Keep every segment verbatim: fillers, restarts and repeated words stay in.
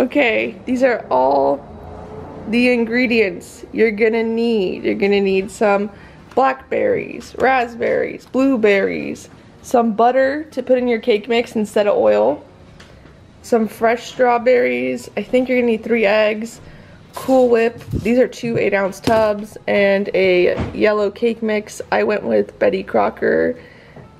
Okay, these are all the ingredients you're gonna need. You're gonna need some blackberries, raspberries, blueberries, some butter to put in your cake mix instead of oil, some fresh strawberries. I think you're gonna need three eggs, Cool Whip. These are two eight ounce tubs and a yellow cake mix. I went with Betty Crocker.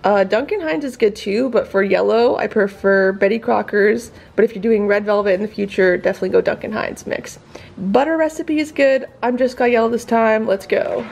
Uh, Duncan Hines is good too, but for yellow, I prefer Betty Crocker's. But if you're doing red velvet in the future, definitely go Duncan Hines mix. Butter recipe is good. I'm just got yellow this time. Let's go.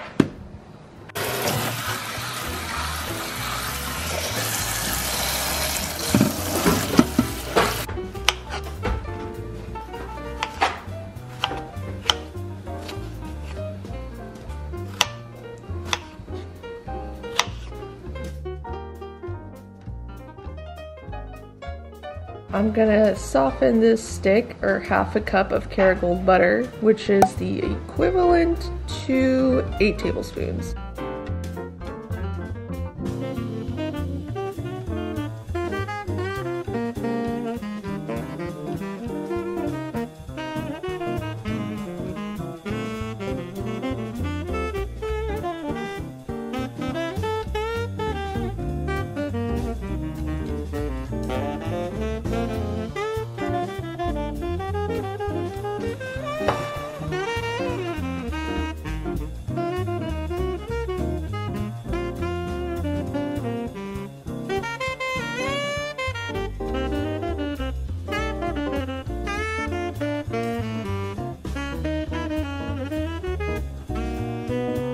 I'm gonna soften this stick, or half a cup of Kerrygold butter, which is the equivalent to eight tablespoons.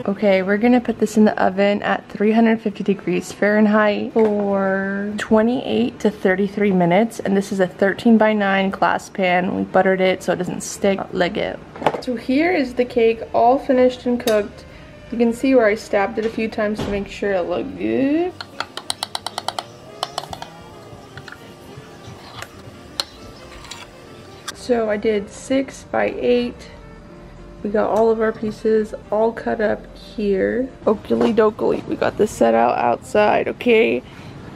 Okay, we're gonna put this in the oven at three hundred fifty degrees Fahrenheit for twenty-eight to thirty-three minutes, and this is a thirteen by nine glass pan. We buttered it so it doesn't stick like it. So here is the cake, all finished and cooked. You can see where I stabbed it a few times to make sure it looked good. So I did six by eight. We got all of our pieces all cut up here. Oakley dokley, we got this set out outside, okay?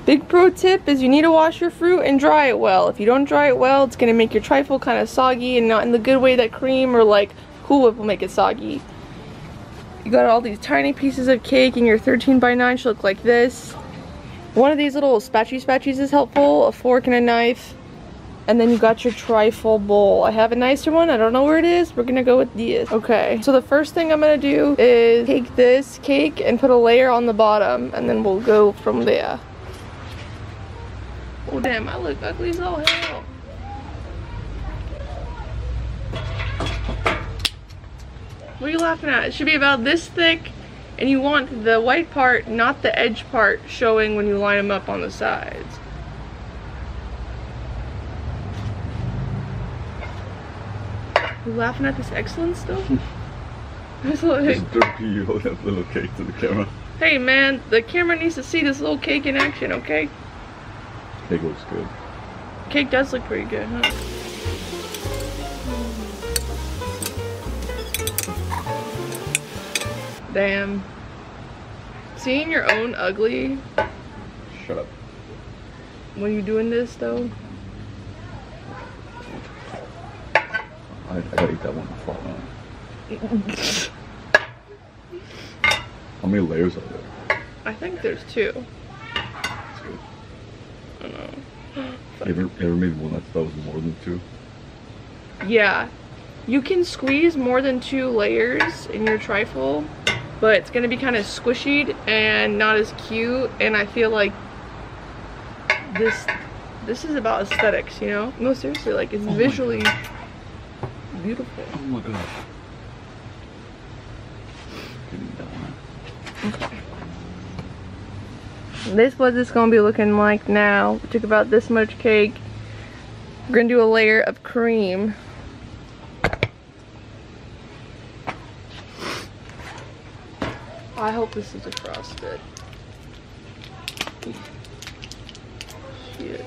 Big pro tip is you need to wash your fruit and dry it well. If you don't dry it well, it's gonna make your trifle kind of soggy, and not in the good way that cream or like Cool Whip will make it soggy. You got all these tiny pieces of cake, and your thirteen by nine should look like this. One of these little spatchy spatchies is helpful, a fork and a knife. And then you got your trifle bowl. I have a nicer one, I don't know where it is. We're gonna go with this. Okay, so the first thing I'm gonna do is take this cake and put a layer on the bottom, and then we'll go from there. Oh damn, I look ugly as all hell. What are you laughing at? It should be about this thick, and you want the white part, not the edge part, showing when you line them up on the sides. You laughing at this excellent stuff? This dorky, you hold that little cake to the camera. Hey man, the camera needs to see this little cake in action, okay? Cake looks good. Cake does look pretty good, huh? Damn. Seeing your own ugly. Shut up. When you doing this though? I, I gotta eat that one before I run. How many layers are there? I think there's two. That's good. I don't know. You ever, ever made one that was more than two? Yeah. You can squeeze more than two layers in your trifle, but it's gonna be kind of squishy and not as cute, and I feel like this this is about aesthetics, you know? No, seriously, like it's oh visually beautiful. Oh my gosh. Give me that one. Okay. This was it's gonna be looking like now. We took about this much cake. We're gonna do a layer of cream. I hope this is a frosted. Shit.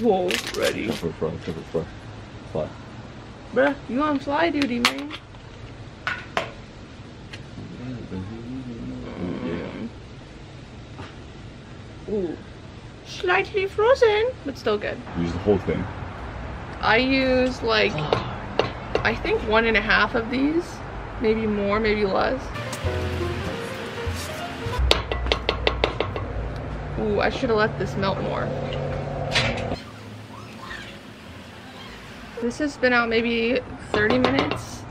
Whoa, ready. Pepper fry, pepper fry. Fly. Bruh, you on fly duty, man. Mm. Ooh. Slightly frozen, but still good. Use the whole thing. I use like, I think one and a half of these, maybe more, maybe less. Ooh, I should have let this melt more. This has been out maybe thirty minutes.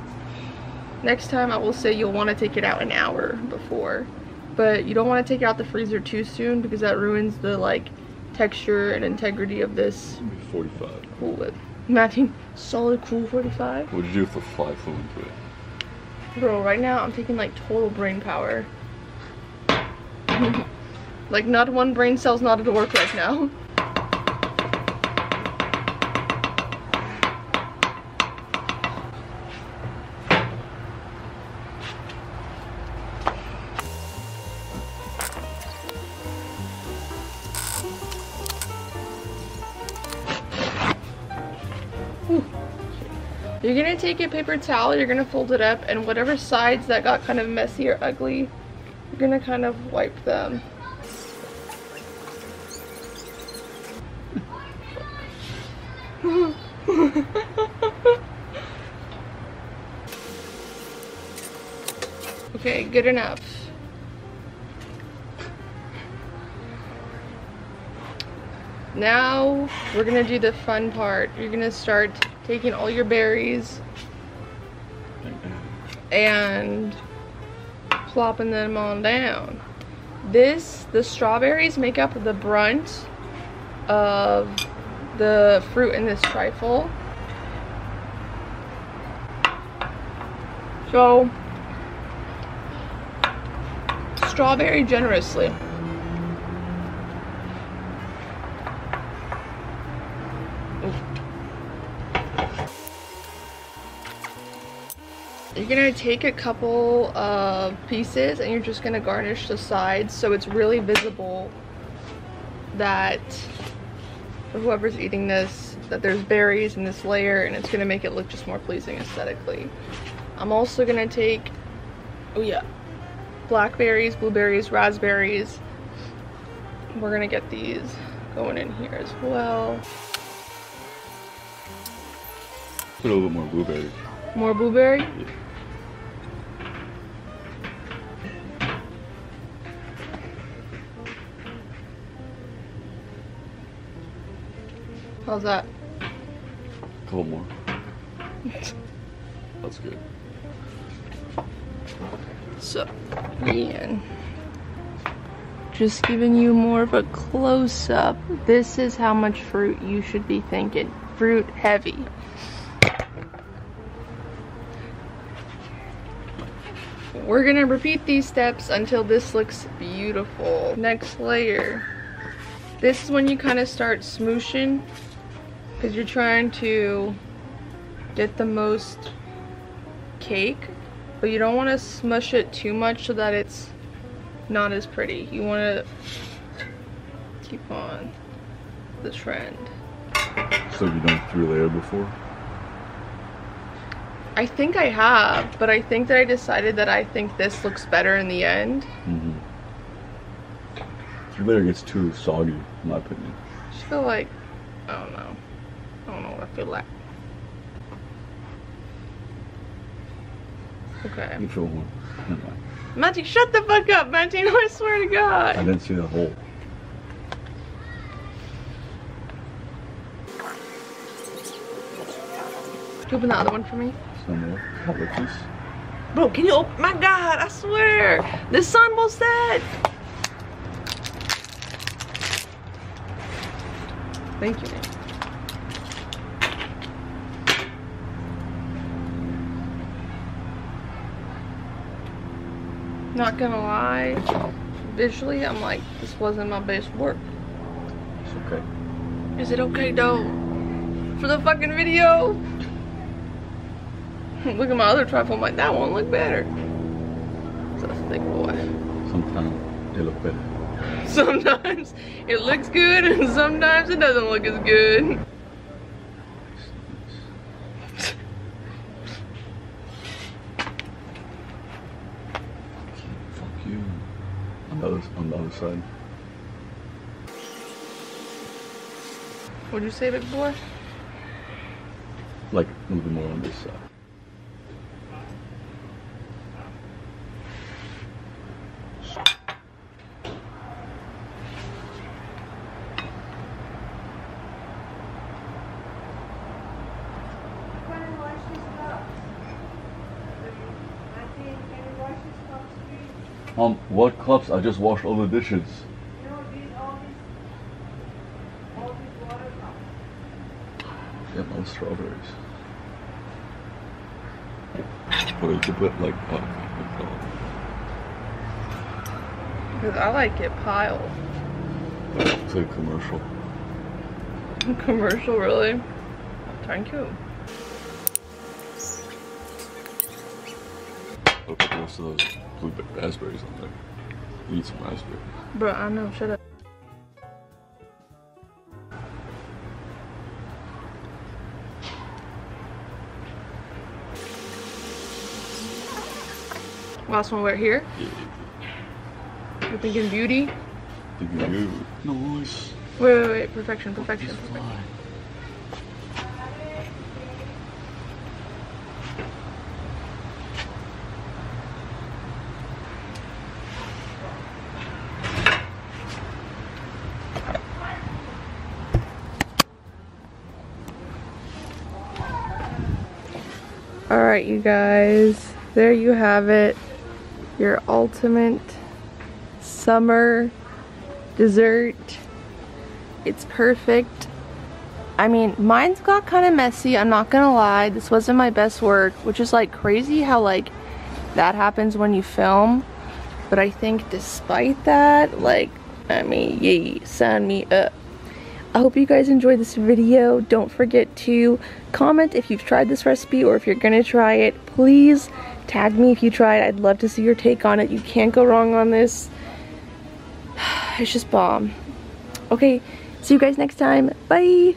Next time I will say you'll want to take it out an hour before, but you don't want to take it out the freezer too soon because that ruins the like texture and integrity of this forty-five Cool Whip. Matching solid Cool forty-five. What did you do for fly flew into it? Bro, right now I'm taking like total brain power. Like not one brain cell's not at work right now. You're gonna take a paper towel, you're gonna fold it up, and whatever sides that got kind of messy or ugly, you're gonna kind of wipe them. Okay, good enough. Now we're gonna do the fun part. You're gonna start taking all your berries and plopping them on down. This, the strawberries make up the brunt of the fruit in this trifle. So, strawberry generously. You're gonna take a couple of pieces and you're just gonna garnish the sides so it's really visible that whoever's eating this, that there's berries in this layer, and it's gonna make it look just more pleasing aesthetically. I'm also gonna take, oh yeah, blackberries, blueberries, raspberries. We're gonna get these going in here as well. Put a little more blueberry. More blueberry? Yeah. How's that? A couple more. That's good. So, man, just giving you more of a close-up. This is how much fruit you should be thinking. Fruit heavy. We're gonna repeat these steps until this looks beautiful. Next layer. This is when you kind of start smooshing, because you're trying to get the most cake, but you don't want to smush it too much so that it's not as pretty. You want to keep on the trend. So have you done three layer before? I think I have, but I think that I decided that I think this looks better in the end. Mm-hmm. Three layer gets too soggy, in my opinion. I just feel like, I don't know. I don't know what I feel like. Okay. You feel one. Never mind. Matty, shut the fuck up, Matty. I swear to God. I didn't see the hole. Can you open the other one for me? Somewhere. Bro, can you open? My God, I swear. The sun will set. Thank you. Not gonna lie, visually I'm like, this wasn't my best work. It's okay. Is it okay though? For the fucking video? Look at my other trifle, I'm like, that won't look better. So that's a thick boy. Sometimes they look better. Sometimes it looks good and sometimes it doesn't look as good. Fuck you. On the other, on the other side. What'd you say, big boy? a little bit more on this side. Um, what cups? I just washed all the dishes. No, these, all these, all these water cups. Yeah, no strawberries. But you could put like, oh, because I like it piled. It's a commercial. A commercial, really? Thank you. I'll put most of those raspberries on there. You need some raspberry. Bro, I know. Shut up. Last one right here? Yeah, yeah. You're thinking beauty? Thinking beauty. Nice. Wait, wait, wait. Perfection, perfection, perfection. Alright you guys, there you have it, your ultimate summer dessert. It's perfect. I mean, mine's got kind of messy, I'm not gonna lie. This wasn't my best work, which is like crazy how like that happens when you film. But I think despite that, like, I mean, yay, sign me up. I hope you guys enjoyed this video. Don't forget to comment if you've tried this recipe or if you're gonna try it. Please tag me if you tried. I'd love to see your take on it. You can't go wrong on this. It's just bomb. Okay, see you guys next time. Bye.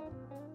Thank you.